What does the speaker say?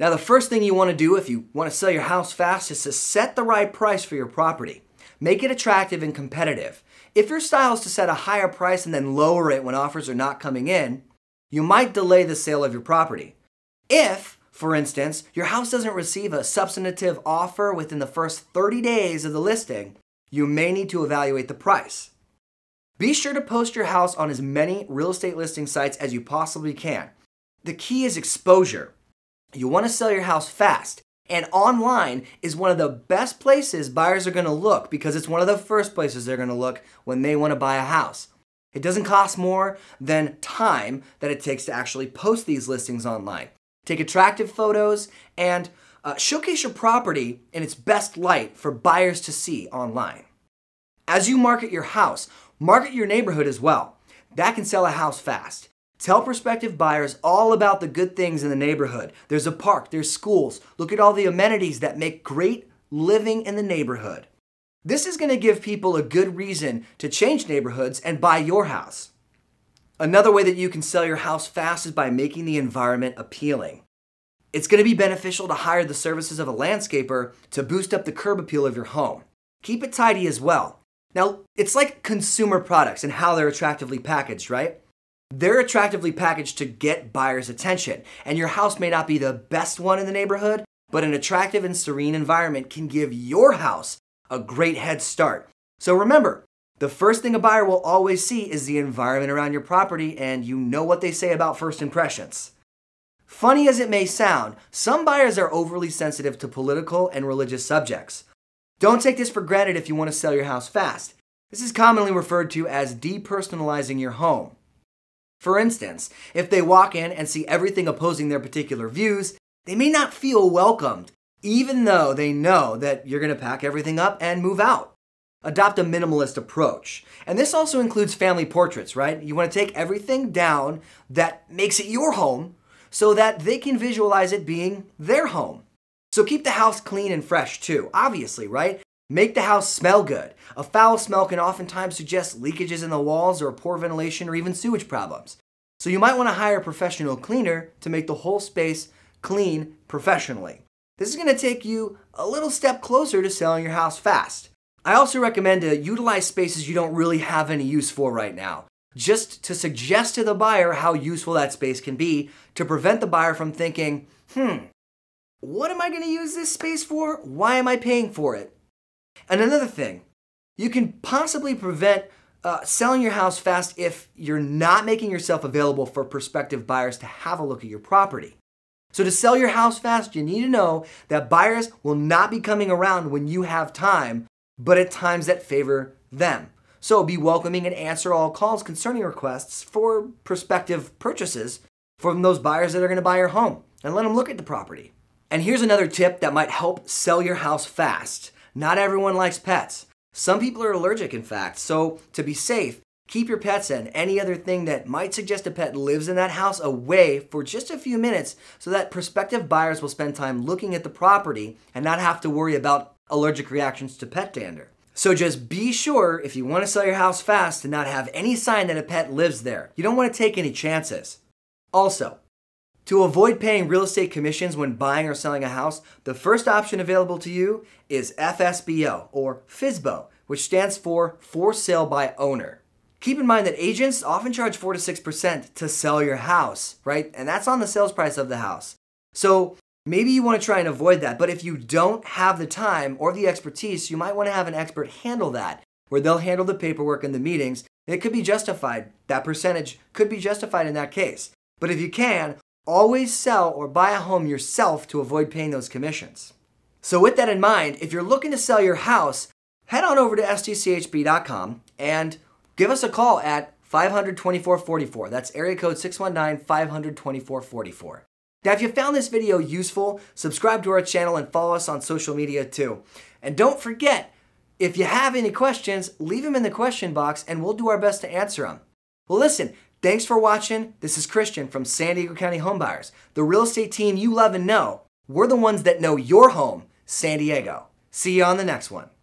Now, the first thing you want to do if you want to sell your house fast is to set the right price for your property. Make it attractive and competitive. If your style is to set a higher price and then lower it when offers are not coming in, you might delay the sale of your property. If, for instance, your house doesn't receive a substantive offer within the first 30 days of the listing, you may need to evaluate the price. Be sure to post your house on as many real estate listing sites as you possibly can. The key is exposure. You want to sell your house fast, and online is one of the best places buyers are going to look because it's one of the first places they're going to look when they want to buy a house. It doesn't cost more than time that it takes to actually post these listings online. Take attractive photos and showcase your property in its best light for buyers to see online. As you market your house, market your neighborhood as well. That can sell a house fast. Tell prospective buyers all about the good things in the neighborhood. There's a park, there's schools. Look at all the amenities that make great living in the neighborhood. This is going to give people a good reason to change neighborhoods and buy your house. Another way that you can sell your house fast is by making the environment appealing. It's going to be beneficial to hire the services of a landscaper to boost up the curb appeal of your home. Keep it tidy as well. Now, it's like consumer products and how they're attractively packaged, right? They're attractively packaged to get buyers' attention, and your house may not be the best one in the neighborhood, but an attractive and serene environment can give your house a great head start. So remember, the first thing a buyer will always see is the environment around your property, and you know what they say about first impressions. Funny as it may sound, some buyers are overly sensitive to political and religious subjects. Don't take this for granted if you want to sell your house fast. This is commonly referred to as depersonalizing your home. For instance, if they walk in and see everything opposing their particular views, they may not feel welcomed, even though they know that you're going to pack everything up and move out. Adopt a minimalist approach. And this also includes family portraits, right? You want to take everything down that makes it your home so that they can visualize it being their home. So keep the house clean and fresh too, obviously, right? Make the house smell good. A foul smell can oftentimes suggest leakages in the walls or poor ventilation or even sewage problems. So you might want to hire a professional cleaner to make the whole space clean professionally. This is going to take you a little step closer to selling your house fast. I also recommend to utilize spaces you don't really have any use for right now, just to suggest to the buyer how useful that space can be to prevent the buyer from thinking, what am I going to use this space for? Why am I paying for it? And another thing, you can possibly prevent selling your house fast if you're not making yourself available for prospective buyers to have a look at your property. So to sell your house fast, you need to know that buyers will not be coming around when you have time, but at times that favor them. So be welcoming and answer all calls concerning requests for prospective purchases from those buyers that are going to buy your home, and let them look at the property. And here's another tip that might help sell your house fast. Not everyone likes pets. Some people are allergic, in fact. So to be safe, keep your pets and any other thing that might suggest a pet lives in that house away for just a few minutes so that prospective buyers will spend time looking at the property and not have to worry about allergic reactions to pet dander. So just be sure, if you want to sell your house fast, to not have any sign that a pet lives there. You don't want to take any chances. Also, to avoid paying real estate commissions when buying or selling a house, the first option available to you is FSBO or FISBO, which stands for Sale by Owner. Keep in mind that agents often charge 4 to 6% to sell your house, right? And that's on the sales price of the house. So maybe you want to try and avoid that, but if you don't have the time or the expertise, you might want to have an expert handle that, where they'll handle the paperwork and the meetings. It could be justified. That percentage could be justified in that case. But if you can, always sell or buy a home yourself to avoid paying those commissions. So with that in mind, if you're looking to sell your house, head on over to sdchb.com and give us a call at 500-2444. That's area code 619-500-2444. Now, if you found this video useful, subscribe to our channel and follow us on social media too. And don't forget, if you have any questions, leave them in the question box and we'll do our best to answer them. Well, listen, thanks for watching. This is Christian from San Diego County Homebuyers, the real estate team you love and know. We're the ones that know your home, San Diego. See you on the next one.